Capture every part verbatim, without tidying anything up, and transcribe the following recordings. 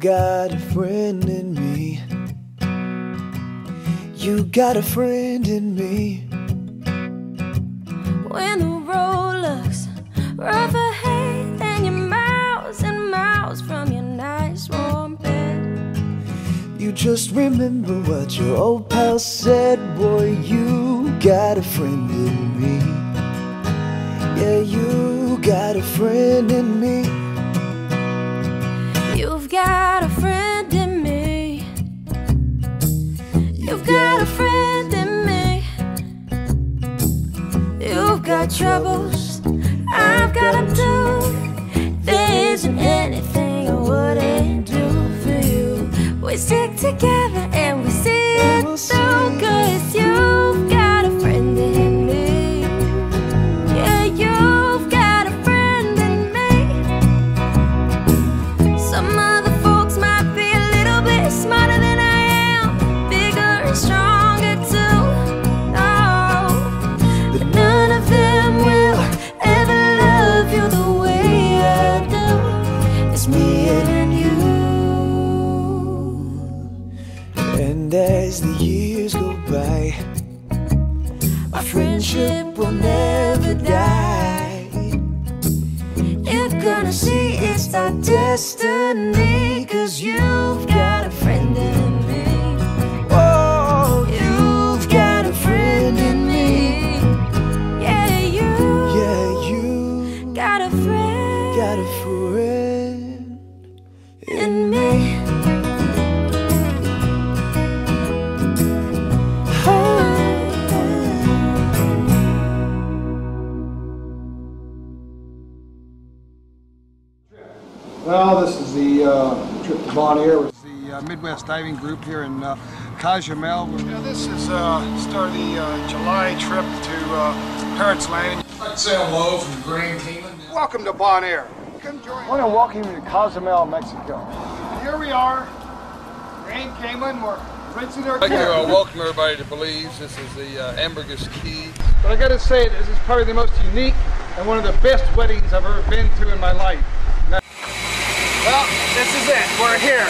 got a friend in me. You got a friend in me. When the road looks rough ahead and you're miles and miles from your nice warm bed, you just remember what your old pal said. Boy, you got a friend in me. Yeah, you got a friend in me. You've got a friend in me. You've got a friend in me. You've got troubles, I've got them too. There isn't anything I wouldn't do for you. We stick together and we see it through, 'cause you've got a friend in me. Yeah, you've got a friend in me. Some other folks might be a little bit smarter than I am, bigger and stronger too. No, but none of them will ever love you the way I do. It's me and you. And as the years go by, our friendship will never die. You're gonna see it's our destiny, 'cause you've got a friend in me. Oh, you've got a friend in me. Yeah, you Yeah, you got a friend. Got a friend in me. Well, this is the uh, trip to Bonaire with the uh, Midwest Diving Group here in uh, Cozumel. Now, this is the uh, start of the uh, July trip to uh, Parrot's Land. Let's say hello from the Grand Cayman. Welcome to Bonaire. Come join us. I want to welcome you to Cozumel, Mexico. Here we are, Grand Cayman. We're rinsing our I'd like to uh, welcome everybody to Belize. This is the uh, Ambergris Key. But I got to say, this is probably the most unique and one of the best weddings I've ever been to in my life. Now, well, this is it. We're here,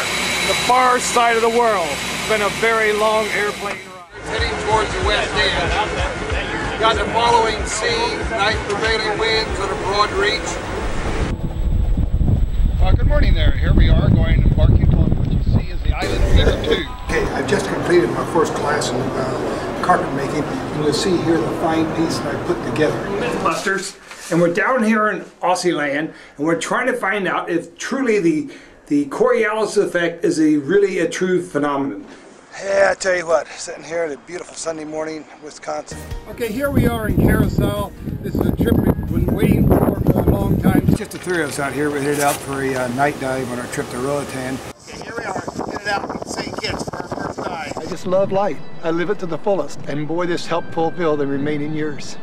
the far side of the world. It's been a very long airplane ride. We're heading towards the West End. We've got the following sea, nice prevailing winds at a broad reach. Uh, good morning there. Here we are going embarking on what you see is the island Figure two. Okay, I've just completed my first class in uh, carpet making, and you'll see here the fine piece that I put together. Clusters. And we're down here in Aussie land, and we're trying to find out if truly the the Coriolis effect is a really a true phenomenon. Hey, I tell you what, sitting here on a beautiful Sunday morning in Wisconsin. Okay, here we are in Carousel. This is a trip we've been waiting for for a long time. It's just the three of us out here. We headed out for a uh, night dive on our trip to Roatan. Okay, here we are, headed out to Saint Kitts for our first dive. I just love life. I live it to the fullest, and boy, this helped fulfill the remaining years.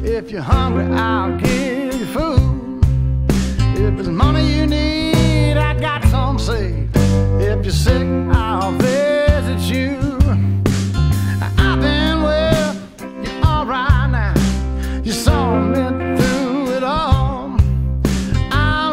If you're hungry, I'll give you food. If it's money you need, I got some saved. If you're sick, I'll visit you. I've been well, you're all right now. You saw me through it all. I'll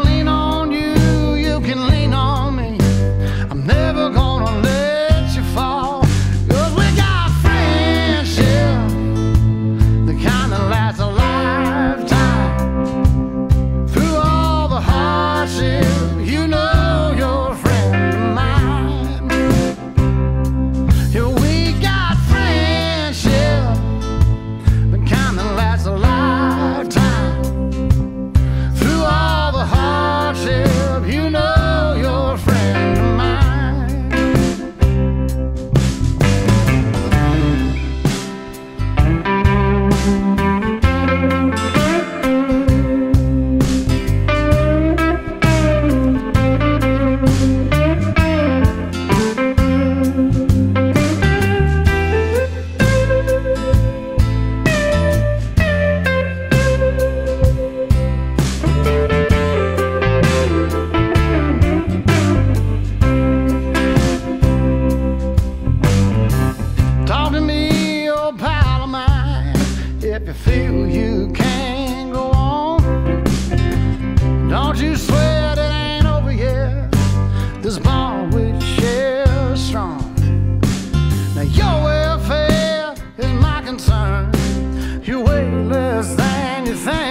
feel you can't go on. Don't you sweat, it ain't over yet. This bond we share is strong. Now your welfare is my concern. You're way less than you think.